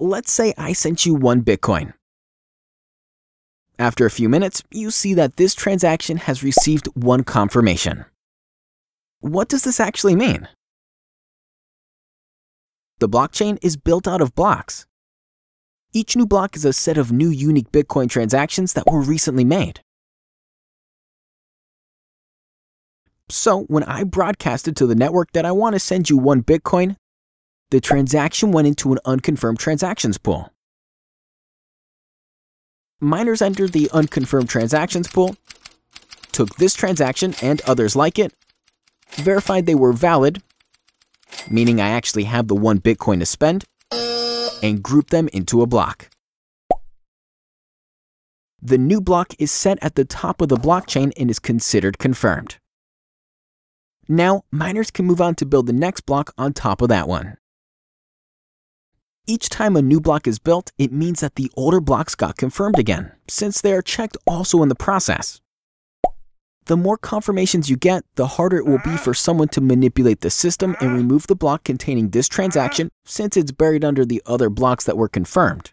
Let's say I sent you 1 Bitcoin. After a few minutes, you see that this transaction has received 1 confirmation. What does this actually mean? The blockchain is built out of blocks. Each new block is a set of new unique Bitcoin transactions that were recently made. So when I broadcasted to the network that I want to send you 1 Bitcoin, the transaction went into an unconfirmed transactions pool. Miners entered the unconfirmed transactions pool, took this transaction and others like it, verified they were valid, meaning I actually have the 1 Bitcoin to spend, and grouped them into a block. The new block is set at the top of the blockchain and is considered confirmed. Now, miners can move on to build the next block on top of that one. Each time a new block is built, it means that the older blocks got confirmed again, since they are checked also in the process. The more confirmations you get, the harder it will be for someone to manipulate the system and remove the block containing this transaction, since it's buried under the other blocks that were confirmed.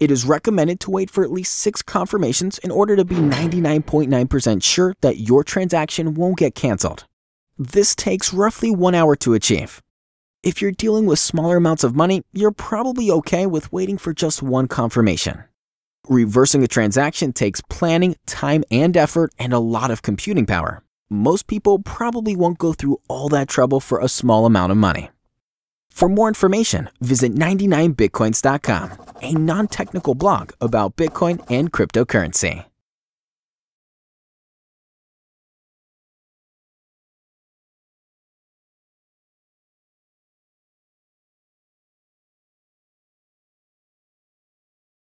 It is recommended to wait for at least 6 confirmations in order to be 99.9% sure that your transaction won't get canceled. This takes roughly 1 hour to achieve. If you're dealing with smaller amounts of money, you're probably okay with waiting for just 1 confirmation. Reversing a transaction takes planning, time and effort, and a lot of computing power. Most people probably won't go through all that trouble for a small amount of money. For more information, visit 99Bitcoins.com, a non-technical blog about Bitcoin and cryptocurrency.